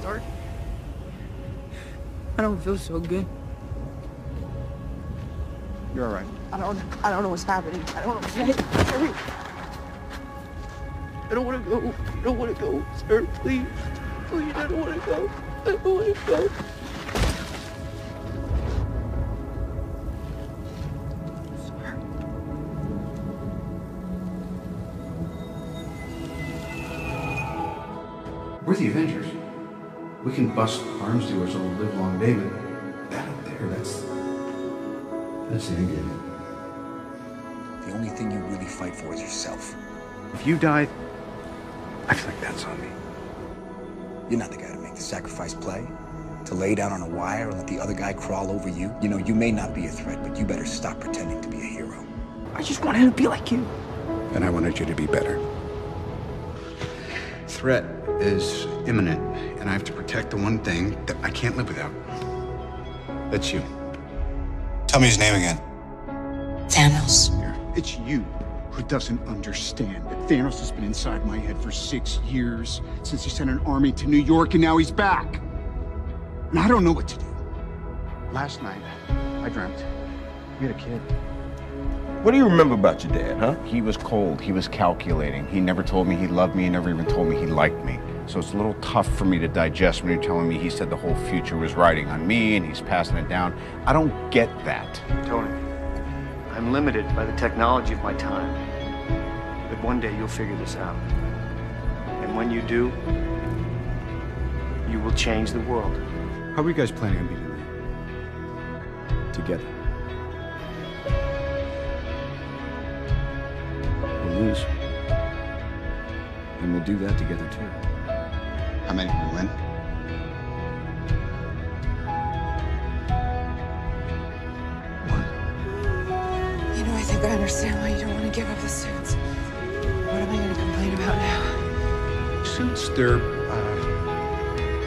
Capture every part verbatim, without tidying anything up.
Stark? I don't feel so good. You're all right. I don't. I don't know what's happening. I don't know what's happening. I don't want to go. I don't want to go, Stark. Please, please. I don't want to go. I don't want to go. We're the Avengers. We can bust arms dealers all live long day, but that up there, that's... that's the end game. The only thing you really fight for is yourself. If you die, I feel like that's on me. You're not the guy to make the sacrifice play, to lay down on a wire and let the other guy crawl over you. You know, you may not be a threat, but you better stop pretending to be a hero. I just wanted to be like you. And I wanted you to be better. Threat is imminent, and I have to protect the one thing that I can't live without. That's you. Tell me his name again. Thanos. It's you who doesn't understand that Thanos has been inside my head for six years, since he sent an army to New York, and now he's back. And I don't know what to do. Last night, I dreamt we had a kid. What do you remember about your dad, huh? He was cold, he was calculating. He never told me he loved me, he never even told me he liked me. So it's a little tough for me to digest when you're telling me he said the whole future was riding on me and he's passing it down. I don't get that. Tony, I'm limited by the technology of my time. But one day you'll figure this out. And when you do, you will change the world. How are you guys planning on meeting me? Together. Lose. And we'll do that together too. How many will win? One. You know, I think I understand why you don't want to give up the suits. What am I going to complain about now? Suits, they're, uh...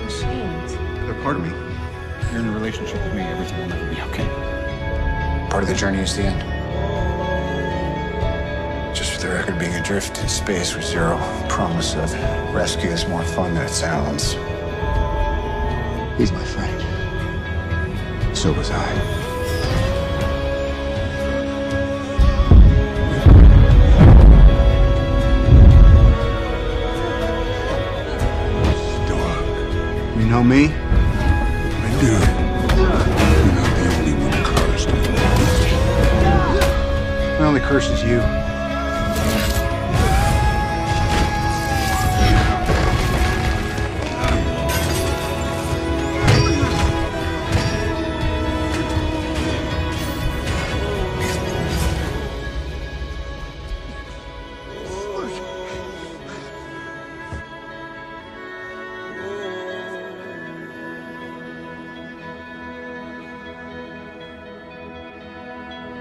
machines. They're part of me. If you're in a relationship with me, everything will never be okay. Part of the journey is the end. The record being adrift in space with zero promise of rescue is more fun than it sounds. He's my friend. So was I. Stark. You know me? I do. You're not the only one cursed. My only curse is you.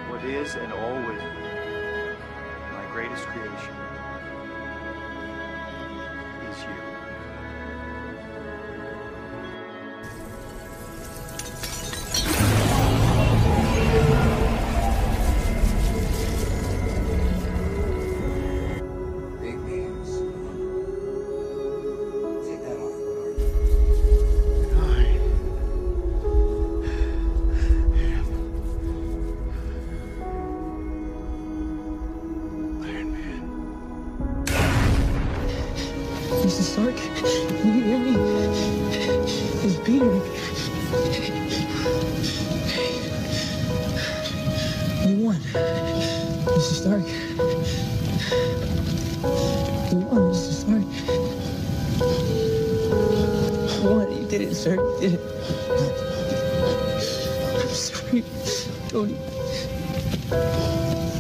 What is and always will be my greatest creation is you. Mister Stark, can you hear me? He's beating me. You won. Mister Stark. You won, Mister Stark. You won. You did it, sir. You did it. I'm sorry, Tony.